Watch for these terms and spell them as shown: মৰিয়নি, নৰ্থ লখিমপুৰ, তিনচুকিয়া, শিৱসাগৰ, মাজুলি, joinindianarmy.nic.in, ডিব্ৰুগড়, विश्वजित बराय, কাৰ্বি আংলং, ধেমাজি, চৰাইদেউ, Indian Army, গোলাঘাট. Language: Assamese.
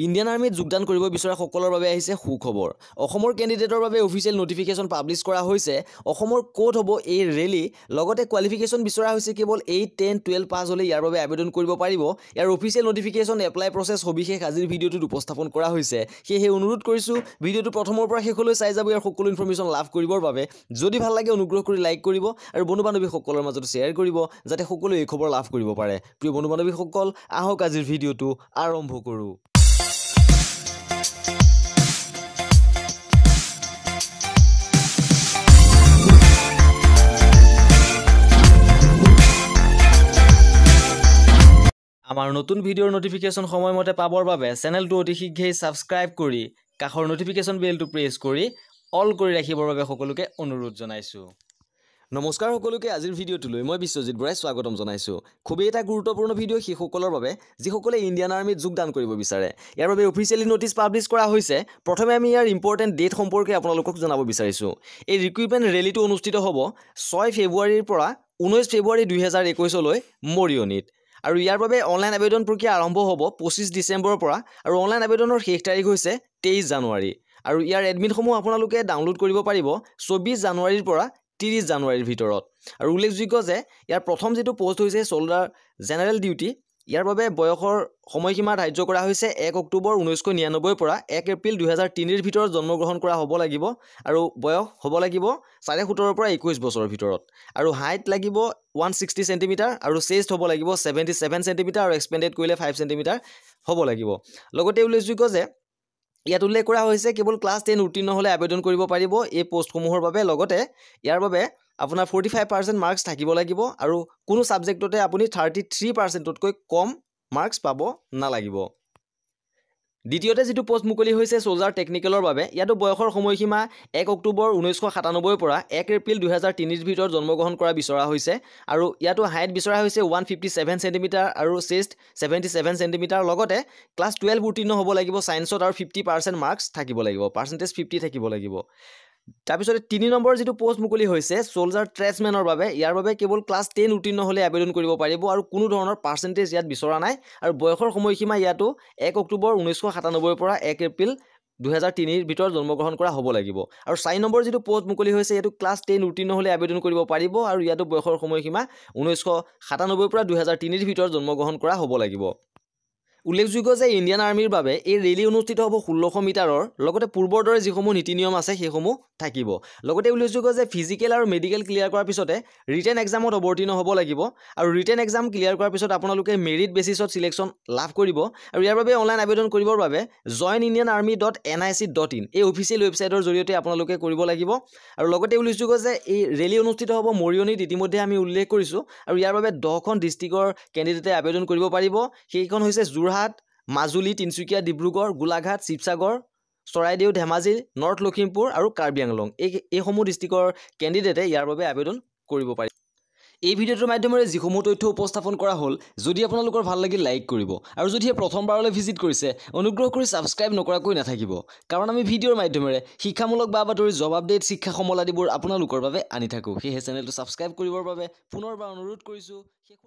इंडियन आर्मी योगदान करब विचरा सकलोर बारे आहिसे सुखबर असমৰ कैंडिडेटर बारे ऑफिशियल नोटिफिकेशन पब्लिश करा होइसे। असমৰ कोड हबो ए रैली लगते क्वालिफिकेशन विचरा होइसे केवल 8, 10, 12 पास होले यार बारे आवेदन करब पारिबो। यार ऑफिशियल नोटिफिकेशन एप्लाई प्रसेस हबिशेष आजिर भिडिओटुत उपस्थापन करा होइसे। सेयहे अनुरोध करिसु भिडिओटु प्रथমৰ পৰা शेषলৈ চাই যাব। यार সকলো ইনফৰমেশ্যন লাভ কৰিবৰ বাবে যদি ভাল লাগে অনুগ্ৰহ কৰি লাইক কৰিব আৰু বন্ধু-বান্ধৱী সকলৰ মাজত শ্বেয়াৰ কৰিব যাতে সকলো এই খবৰ লাভ কৰিব পাৰে। প্ৰিয় বন্ধু-বান্ধৱী সকল আহক আজিৰ ভিডিওটো আৰম্ভ কৰো। आमार नतुन भिडिओर नोटिफिकेशन समय मते पाबर बारे चेनेल अति शीघ्रेई सबस्क्राइब करी काखर नोटिफिकेशन बेल प्रेस करी अल करी राखिबर बारे सकलोके अनुरोध जनाइछु। नमस्कार सकलोके आजिर भिडिओटो मैं विश्वजित बराय स्वागतम जानाइछु। खूब एटा गुरुत्वपूर्ण भिडिओ सेइসকলৰ বাবে যিসকলে ইণ্ডিয়ান আৰ্মিত যোগদান কৰিব বিচাৰে। ইয়াৰ বাবে অফিচিয়েলি নোটিছ পাব্লিছ কৰা হৈছে। প্ৰথমে আমি ইয়াৰ ইম্পৰ্টেণ্ট ডেট সম্পৰ্কে আপোনালোকক জনাব বিচাৰিছো। এই ৰিক্ৰুটমেণ্ট ৰেলীটো অনুষ্ঠিত হ'ব 6 ফেব্ৰুৱাৰীৰ পৰা 19 ফেব্ৰুৱাৰী 2021 লৈ মৰিয়নিত আৰু ইয়াৰ বাবে অনলাইন আবেদন প্ৰক্ৰিয়া আৰম্ভ হ'ব 25 ডিচেম্বৰৰ পৰা আৰু অনলাইন আবেদনৰ শেষ তাৰিখ হৈছে 23 জানুৱাৰী আৰু ইয়াৰ এডমিট সমূহ আপোনালোকে ডাউনলোড কৰিব পাৰিব 24 জানুৱাৰীৰ পৰা 30 জানুৱাৰীৰ ভিতৰত। আৰু উল্লেখযোগ্য যে ইয়াৰ প্ৰথম যেটো পোষ্ট হৈছে সোলডাৰ জেনাৰেল ডিউটি। ইয়াৰ বাবে বয়সৰ সময়সীমা ধাৰ্য কৰা হৈছে 1 অক্টোবৰ 1999 পৰা 1 এপ্ৰিল 2003 ভিতৰত জন্মগ্ৰহণ কৰা হ'ব লাগিব আৰু বয়স হ'ব লাগিব 17.5 পৰা 21 বছৰৰ ভিতৰত আৰু হাইট লাগিব 160 সেন্টিমিটাৰ আৰু চেষ্ট হ'ব লাগিব 77 সেন্টিমিটাৰ আৰু এক্সপেন্ডেড কৰিলে 5 সেন্টিমিটাৰ হ'ব লাগিব। লগতে উল্লেখযোগ্য যে ইয়াত উল্লেখ কৰা হৈছে কেৱল ক্লাছ 10 উত্তীৰ্ণ হ'লে আবেদন কৰিব পাৰিব এই পোষ্টসমূহৰ বাবে। লগতে ইয়াৰ বাবে আপোনাৰ 45% মাৰ্কস থাকিব লাগিব আৰু কোনো সাবজেক্টতে আপুনি 33%তকৈ কম মাৰ্কস পাব নালাগিব। দ্বিতীয়তে যেটো পোস্ট মুকলি হৈছে সোলজাৰ টেকনিকেলৰ বাবে ইয়াতো বয়সৰ সময়সীমা 1 অক্টোবৰ 1997 পৰা 1 এপ্ৰিল 2003 ভিতৰত জন্মগ্ৰহণ কৰা বিচৰা হৈছে আৰু ইয়াতো হাইট বিচৰা হৈছে 157 সেন্টিমিটাৰ আৰু চেষ্ট 77 সেন্টিমিটাৰ। লগতে ক্লাছ 12 উত্তীৰ্ণ হ'ব লাগিব সায়েন্সত আৰু 50% মাৰ্কস থাকিব লাগিব, পাৰ্সেন্টেজ 50 থাকিব লাগিব। तारपिछते 3 নম্বৰ जेतु पोस्ट मुकली होइसे सोल्जार ट्रेड्समेनर बारे यार बारे केवल क्लास 10 उत्तीर्ण होले आवेदन करिबो पारिबो आरो कोनो धৰণৰ पार्सेंटेज यात बिचरा नाय आरो बयखर समयसीमा यातो 1 অक्टोबर 1997 পৰা 1 এप्रिल 2003 ভিতৰ জন্মগ্ৰহণ কৰা হ'ব লাগিব। আৰু 4 নম্বৰ যেটো পোষ্ট মুকলি হৈছে ইয়াতো ক্লাস 10 উত্তীৰ্ণ হ'লে আবেদন কৰিব পাৰিব আৰু ইয়াতো বয়সৰ সময়সীমা 1997 পৰা 2003 ভিতৰ জন্মগ্ৰহণ কৰা হ'ব লাগিব। উল্লেখযোগ্য যে ইণ্ডিয়ান আৰ্মিৰ বাবে এই ৰেলী অনুষ্ঠিত হ'ব 1600 মিটাৰৰ লগতে পূৰ্বৰ দৰে যিসমূহ নীতি নিয়ম আছে সেইসমূহ থাকিব। লগতে উল্লেখযোগ্য যে ফিজিকেল আৰু মেডিকেল ক্লিয়াৰ কৰাৰ পিছতে ৰিটেন এক্সামত অৱতীৰ্ণ হ'ব লাগিব আৰু ৰিটেন এক্সাম ক্লিয়াৰ কৰাৰ পিছত আপোনালোকে মেৰিট বেচিছত সিলেকশ্যন লাভ কৰিব আৰু ইয়াৰ বাবে অনলাইন আবেদন কৰিবৰ বাবে joinindianarmy.nic.in এই অফিচিয়েল ৱেবছাইটৰ জৰিয়তে আপোনালোকে কৰিব লাগিব। আৰু লগতে উল্লেখযোগ্য যে এই ৰেলী অনুষ্ঠিত হ'ব মৰিয়নিত ইতিমধ্যে আমি উল্লেখ কৰিছো আৰু ইয়াৰ বাবে 10খন ডিষ্ট্ৰিক্টৰ কেণ্ডিডেটে আবেদন কৰিব পাৰিব। সেইখন হৈছে মাজুলি, তিনচুকিয়া, ডিব্ৰুগড়, গোলাঘাট, শিৱসাগৰ, চৰাইদেউ, ধেমাজি, নৰ্থ লখিমপুৰ আৰু কাৰ্বি আংলং এইসমূহ ডিষ্ট্ৰিক্টৰ কেণ্ডিডেটে ইয়াৰ বাবে আবেদন কৰিব পাৰে। এই ভিডিওটোৰ মাধ্যমেৰে যিসমূহ তথ্য উপস্থাপন কৰা হ'ল যদি আপোনালোকৰ ভাল লাগিল লাইক কৰিব আৰু যদিহে প্ৰথমবাৰলৈ ভিজিট কৰিছে অনুগ্ৰহ কৰি সাবস্ক্ৰাইব নকৰাকৈ নাথাকিব কাৰণ আমি ভিডিওৰ মাধ্যমেৰে শিক্ষামূলক বা বাতৰি জব আপডেট, শিক্ষা সমলাদিবোৰ আপোনালোকৰ বাবে আনি থাকো। সেয়ে চেনেলটো সাবস্ক্ৰাইব কৰিবৰ বাবে পুনৰবাৰ অনুৰোধ কৰিছো।